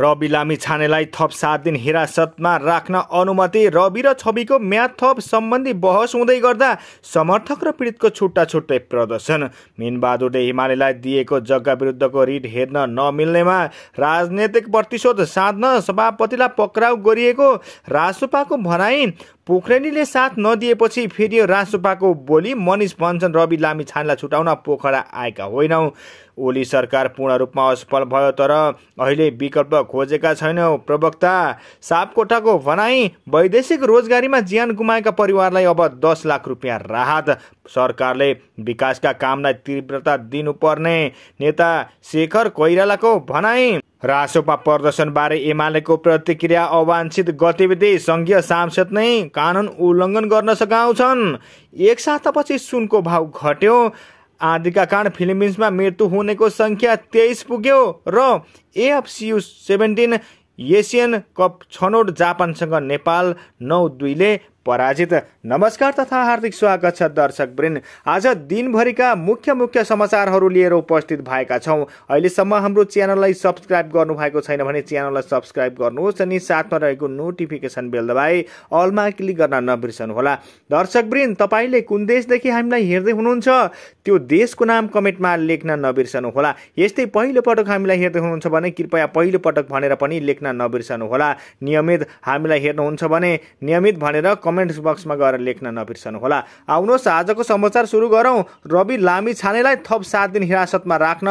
रवि लामिछानेलाई थप 7 दिन हिरासतमा राख्न अनुमति। रवि र छविको म्याद थप सम्बन्धी बहस हुँदै गर्दा समर्थक र पीडितको छुट्टा छुट्टै प्रदर्शन। मिनबहादुरले हिमालयलाई दिएको जग्गा विरुद्धको रिट हेर्न नमिल्नेमा राजनीतिक प्रतिशोध साध्न सभापतिलाई पक्राउ गरिएको रासोपाको भनाई। पोखरेलीले साथ नदिएपछि फेरि रासोपाको बोली। मनिष भन्छन् रवि लामिछानेलाई छुटाउन पोखरा आएका होइनौं। ओली सरकार पूर्ण रूपमा असफल भयो तर अहिले विकल्प खोजेका छैनौं। प्रवक्ता सापकोटाको भनाई। वैदेशिक रोजगारीमा ज्यान गुमाएका परिवारलाई अब 10 लाख रुपियाँ राहत। सरकारले विकासका कामलाई तीव्रता दिनुपर्ने नेता शेखर कोईरालाको भनाई। रासोपा प्रदर्शनबारे एमालेको प्रतिक्रिया। अवांछित गतिविधि संघीय सांसद नै कानून उल्लङ्घन गर्न सकाउँछन्। एक सातापछि सुनको भाव घट्यो। आदिका कारण फिलिपिन्समा मृत्यु हुनेको संख्या 23 पुग्यो। र AFCU-17 एसियन कप छनौट जापानसँग नेपाल 9-2 ले पराजित। नमस्कार तथा हार्दिक स्वागत छ दर्शकवृन्द। आज दिनभरिका मुख्य समाचारहरू लिएर उपस्थित भएका छौं। अहिलेसम्म हाम्रो च्यानललाई सब्स्क्राइब गर्नु भएको छैन भने च्यानललाई सब्स्क्राइब गर्नुहोस् अनि साथमा रहेको नोटिफिकेसन बेल दबाई अलमा क्लिक गर्न नबिर्सनुहोला। दर्शकवृन्द, तपाईले कुन देशदेखि हामीलाई हेर्दै हुनुहुन्छ त्यो देशको नाम कमेन्टमा लेख्न नबिर्सनुहोला। यस्तै पहिलो पटक हामीलाई हेर्दै हुनुहुन्छ भने कृपया पहिलो पटक भनेर पनि लेख्न नबिर्सनुहोला। नियमित हामीलाई हेर्नुहुन्छ भने नियमित भनेर कमेन्ट्स बक्समा गएर लेख्न नबिर्सनुहोला। आउनुहोस् आजको समाचार सुरु गरौं। रवि लामिछानेलाई थप 7 दिन हिरासतमा राख्न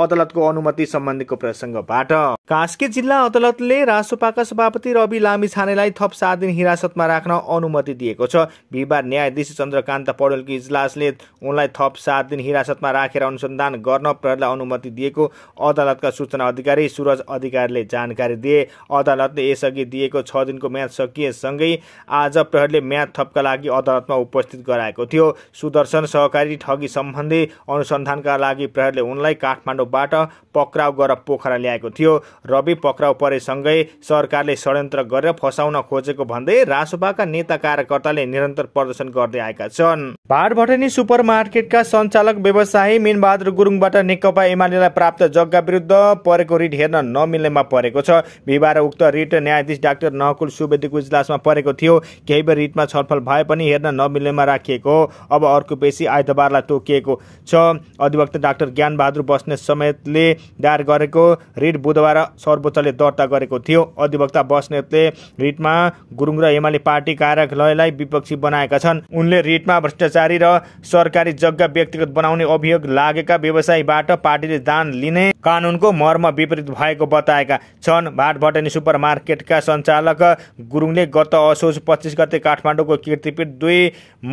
अदालतको अनुमति सम्बन्धीको प्रसङ्गबाट। कास्की जिल्ला अदालतले रासोपाका सभापति रवि लामिछानेलाई थप 7 दिन हिरासतमा राख्न अनुमति दिएको छ। बिहिबार न्यायाधीश चंद्रकांत पडलको इजलासले उनलाई थप 7 दिन हिरासतमा राखेर अनुसन्धान गर्न प्रहरीलाई अनुमति दिएको अदालतका सूचना अधिकारी सूरज अधिकारीले जानकारी दिए। अदालतले यसअघि दिएको 6 दिनको म्याद सकिएसँगै आज प्रहरीले म्याद थपका लागि अदालतमा उपस्थित गराएको थियो। सुदर्शन सहकारी ठगी सम्बन्धी अनुसन्धानका लागि प्रहरीले उनलाई काठमाडौँबाट पक्राउ गरेर पोखरा ल्याएको थियो। रवि पक्राउ परेसँगै सरकारले षड्यन्त्र गरेर फसाउन खोजेको भन्दै रासोपाका नेता कार्यकर्ताले निरन्तर प्रदर्शन गर्दै आएका छन्। भाटभटेनी सुपर मार्केटका सञ्चालक व्यवसायी मिनबहादुर गुरुङबाट नेकपा एमालेलाई प्राप्त जग्गा विरुद्ध परेको रिट हेर्न नमिल्नेमा परेको छ। बिहिबार उक्त रिट न्यायाधीश डाक्टर नकुल सुवेदीको इजलासमा परेको थियो। केही बेर रिटमा छलफल भए पनि हेर्न नमिल्नेमा राखिएको हो। अब अर्को पेशी आइतबारलाई तोकिएको छ। अधिवक्ता डाक्टर ज्ञानबहादुर बस्ने समेतले दायर गरेको रिट बुधबार सर्वोच्चले दर्ता गरेको थियो। अधिवक्ता बस्नेतले रिटमा गुरुङ र एमाले पार्टी कार्यालयलाई विपक्षी बनाएका छन्। उनले रिटमा भ्रष्टाचारी र सरकारी जग्गा व्यक्तिगत बनाउने अभियोग लागेका व्यवसायीबाट पार्टीले दान लिने कानुनको मर्म विपरीत भएको बताएका छन्। भाटभटेनी सुपर मार्केटका सञ्चालक गुरुङले गत असोज 25 गते काठमाडौँको कीर्तिपीठ 2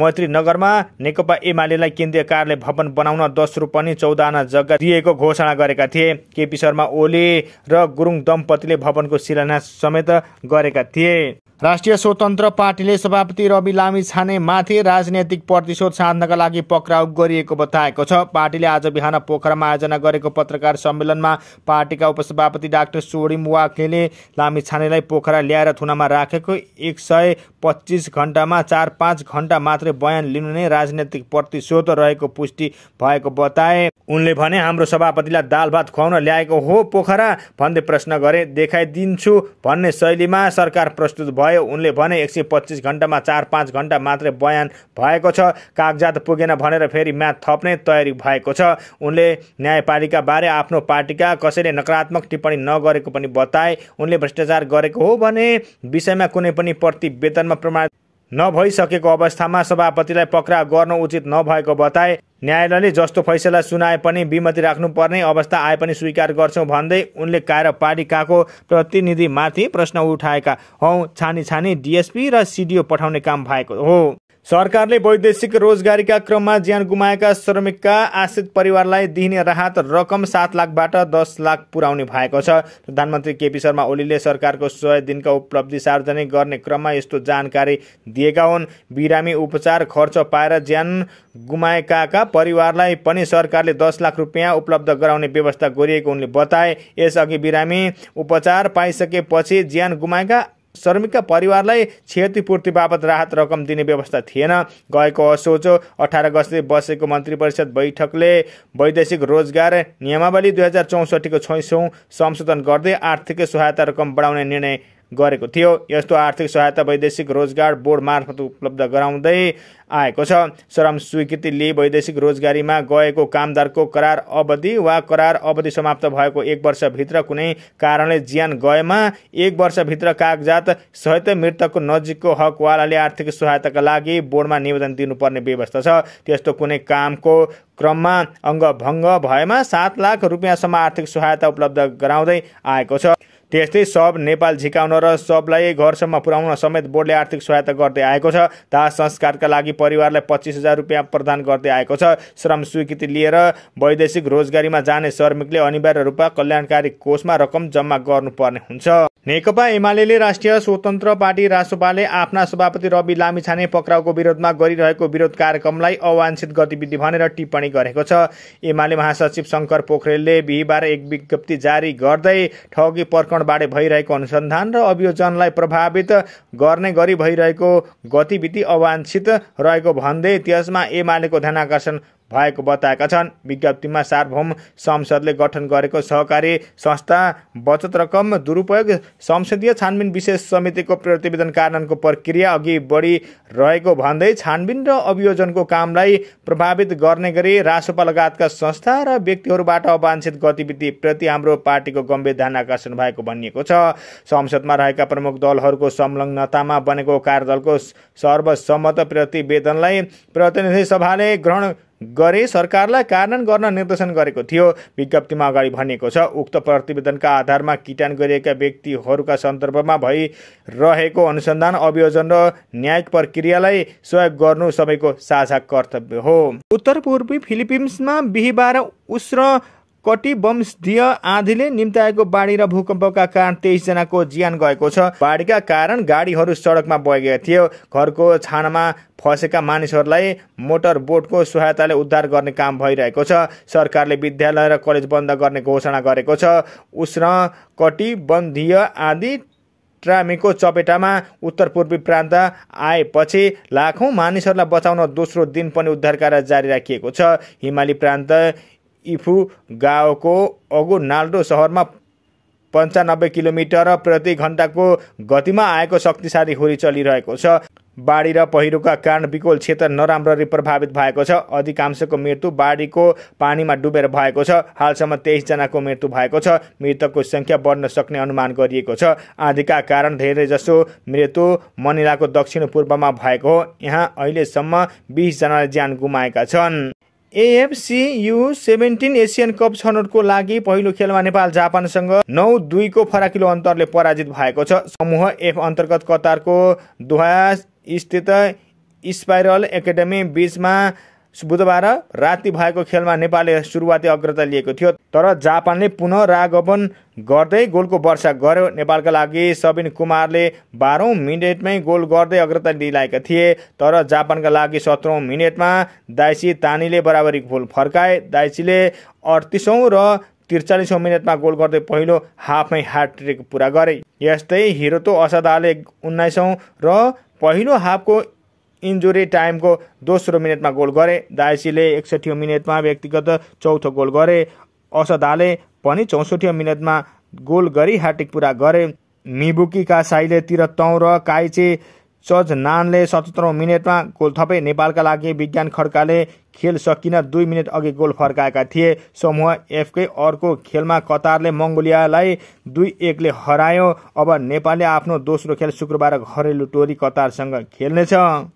मैत्री नगरमा नेकपा एमालेलाई केन्द्रीय कार्यालय भवन बनाउन 10 रोपनि 14 आना जग्गा दिएको घोषणा गरेका थिए। केपी शर्मा ओली र गुरुङ दम्पतिले भवनको शिलान्यास समेत गरेका थिए। राष्ट्रिय स्वतन्त्र पार्टीले सभापति रवि लामिछानेमाथि राजनैतिक प्रतिशोध साध्नका लागि पक्राउ गरिएको बताएको छ। पार्टीले आज बिहान पोखरामा आयोजना गरेको पत्रकार सम्मेलनमा पार्टीका उपसभापति डाक्टर सुरिम वाकेले लामिछानेलाई पोखरा ल्याएर थुनामा राखेको 125 घण्टामा 4-5 घण्टा मात्रै बयान लिनु नै राजनैतिक प्रतिशोध रहेको पुष्टि भएको बताए। उनले भने हाम्रो सभापतिलाई दाल भात खुवाउन ल्याएको हो पोखरा भन्दै प्रश्न गरे। देखाइदिन्छु भन्ने शैलीमा सरकार प्रस्तुत भयो। उनले भने 125 घण्टामा 4-5 घण्टा मात्रै बयान भएको छ। कागजात पुगेन भनेर फेरि म्याद थप्ने तयारी भएको छ। उनले न्यायपालिका बारे आफ्नो पार्टीका कसैले नकारात्मक टिप्पणी नगरेको पनि बताए। उनले भ्रष्टाचार गरेको हो भने विषयमा कुनै पनि प्रतिवेदनमा प्रमाण नभइसकेको अवस्थामा सभापतिलाई पक्राउ गर्न उचित नभएको बताए। न्यायालयले जस्तो फैसला सुनाए पनि बिमति राख्नुपर्ने अवस्था आए पनि स्वीकार गर्छौं भन्दै उनले कार्यपालिकाको प्रतिनिधिमाथि प्रश्न उठाएका हौं। छानी DSP र CDO पठाउने काम भएको हो। सरकारले वैदेशिक रोजगारीका क्रममा ज्यान गुमाएका श्रमिकका आश्रित परिवारलाई दिइने राहत रकम 7 लाखबाट 10 लाख पुर्याउने भएको छ। प्रधानमन्त्री केपी शर्मा ओलीले सरकारको 100 दिनका उपलब्धि सार्वजनिक गर्ने क्रममा यस्तो जानकारी दिएका हुन्। बिरामी उपचार खर्च पाएर ज्यान गुमाएकाका परिवारलाई पनि सरकारले 10 लाख रुपियाँ उपलब्ध गराउने व्यवस्था गरिएको उनले बताए। यसअघि बिरामी उपचार पाइसकेपछि ज्यान गुमाएका श्रमिकका परिवारलाई क्षतिपूर्ति बापत राहत रकम दिने व्यवस्था थिएन। गएको असोज 18 गते बसेको मन्त्री परिषद बैठकले वैदेशिक रोजगार नियमावली 2064 को 600 संशोधन गर्दै आर्थिक सहायता रकम बढाउने निर्णय गरेको थियो। यस्तो आर्थिक सहायता वैदेशिक रोजगार बोर्ड मार्फत उपलब्ध गराउँदै आएको छ। श्रम स्वीकृतिले वैदेशिक रोजगारीमा गएको कामदारको करार अवधि वा करार अवधि समाप्त भएको 1 वर्षभित्र कुनै कारणले ज्यान गएमा 1 वर्षभित्र कागजात सहित मृतकको नजिकको हकवालाले आर्थिक सहायताका लागि बोर्डमा निवेदन दिनुपर्ने व्यवस्था छ। त्यस्तो कुनै कामको क्रममा अङ्गभङ्ग भएमा 7 लाख रुपियाँसम्म आर्थिक सहायता उपलब्ध गराउँदै आएको छ। त्यस्तै सब नेपाल झिकाउन र सबलाई घरसम्म पुर्याउन समेत बोर्डले आर्थिक सहायता गर्दै आएको छ। दाह संस्कारका लागि परिवारलाई 25,000 रुपियाँ प्रदान गर्दै आएको छ। श्रम स्वीकृति लिएर वैदेशिक रोजगारीमा जाने श्रमिकले अनिवार्य रूपमा कल्याणकारी कोषमा रकम जम्मा गर्नुपर्ने हुन्छ। नेकपा एमाले राष्ट्रिय स्वतन्त्र पार्टी रासोपाले आफ्ना सभापति रवि लामिछाने पक्राउको विरोधमा गरिरहेको विरोध कार्यक्रमलाई अवांछित गतिविधि भनेर टिप्पणी गरेको छ। एमाले महासचिव शंकर पोखरेलले बिहिबार एक विज्ञप्ति जारी गर्दै ठगी प्रकरणबाट भइरहेको अनुसन्धान र अभियोजनलाई प्रभावित गर्ने गरी भइरहेको गतिविधि अवांछित रहेको भन्दै त्यसमा एमालेको ध्यानाकर्षण भएको बताएका छन्। विज्ञप्तिमा सार्वभौम संसदले गठन गरेको सहकारी संस्था बचत रकम दुरुपयोग संसदीय छानबिन विशेष समितिको प्रतिवेदन कार्यान्वयनको प्रक्रिया अघि बढिरहेको भन्दै छानबिन र अभियोजनको कामलाई प्रभावित गर्ने गरी रासोपा लगायतका संस्था र व्यक्तिहरूबाट अवांछित गतिविधिप्रति हाम्रो पार्टीको गम्भीर ध्यानाकर्षण भएको भनिएको छ। संसदमा रहेका प्रमुख दलहरूको संलग्नतामा बनेको कार्यदलको सर्वसम्मत प्रतिवेदनलाई प्रतिनिधि सभाले ग्रहण गरे सरकारलाई कार्यान्वयन गर्न निर्देशन गरेको थियो। विज्ञप्तिमा अगाडि भनिएको छ, उक्त प्रतिवेदनका आधारमा किटान गरिएका व्यक्तिहरूका सन्दर्भमा भइरहेको अनुसन्धान अभियोजन र न्यायिक प्रक्रियालाई सहयोग गर्नु सबैको साझा कर्तव्य हो। उत्तर पूर्वी फिलिपिन्समा बिहिबार उष्णकटिबंधीय आँधीले निम्त्याएको बाढी र भूकम्पका कारण 23 जनाको ज्यान गएको छ। बाढीका कारण गाडीहरू सडकमा बगेका थियो। घरको छानामा फसेका मानिसहरूलाई मोटर बोटको सहायताले उद्धार गर्ने काम भइरहेको छ। सरकारले विद्यालय र कलेज बन्द गर्ने घोषणा गरेको छ। उष्णकटिबन्धीय आँधी ट्रामीको चपेटामा उत्तर पूर्वी प्रान्त आएपछि लाखौँ मानिसहरूलाई बचाउन दोस्रो दिन पनि उद्धार कार्य जारी राखिएको छ। हिमाली प्रान्त इफू गाउँको अगुनाल्डो सहरमा 95 किलोमिटर प्रति घण्टाको गतिमा आएको शक्तिशाली हुरी चलिरहेको छ। बाढी र पहिरोका कारण विकोल क्षेत्र नराम्ररी प्रभावित भएको छ। अधिकांशको मृत्यु बाढीको पानीमा डुबेर भएको छ। हालसम्म 23 जनाको मृत्यु भएको छ। मृतकको संख्या बढ्न सक्ने अनुमान गरिएको छ। आँधीका कारण धेरैजसो मृत्यु मनिलाको दक्षिण पूर्वमा भएको हो। यहाँ अहिलेसम्म 20 जनाले ज्यान गुमाएका छन्। AFC U-17 एशियन कप छनौटको लागि पहिलो खेलमा नेपाल जापानसँग 9-2 को फराकिलो अन्तरले पराजित भएको छ। समूह F अन्तर्गत कतारको दोहा स्थित स्पाइरल एकाडेमी बीचमा बुधबार राति भएको खेलमा नेपालले सुरुवाती अग्रता लिएको थियो, तर जापानले पुनः रागवन गर्दै गोलको वर्षा गर्यो। नेपालका लागि सबिन कुमारले 12औं मिनेटमै गोल गर्दै अग्रता दिलाएका थिए, तर जापानका लागि 17औं मिनेटमा दाइची तानीले बराबरी गोल फर्काए। दाइचीले 38औं र 43औं मिनेटमा गोल गर्दै पहिलो हाफमै ह्याट्रिक पुरा गरे। यस्तै हिरोतो असादाले 19औं र पहिलो हाफको इन्जुरी टाइमको दोस्रो मिनेटमा गोल गरे। दाइचीले 61औं मिनेटमा व्यक्तिगत चौथो गोल गरे। असदाले पनि 64औं मिनेटमा गोल गरी ह्याट्रिक पुरा गरे। मिबुकी कासाईले 73औं र काइचे चजनानले 77औं मिनेटमा गोल थपे। नेपालका लागि विज्ञान खड्काले खेल सकिन 2 मिनेट अघि गोल फर्काएका थिए। समूह एफकै अर्को खेलमा कतारले मङ्गोलियालाई 2-1 ले हरायो। अब नेपालले आफ्नो दोस्रो खेल शुक्रबार घरेलु टोली कतारसँग खेल्नेछ।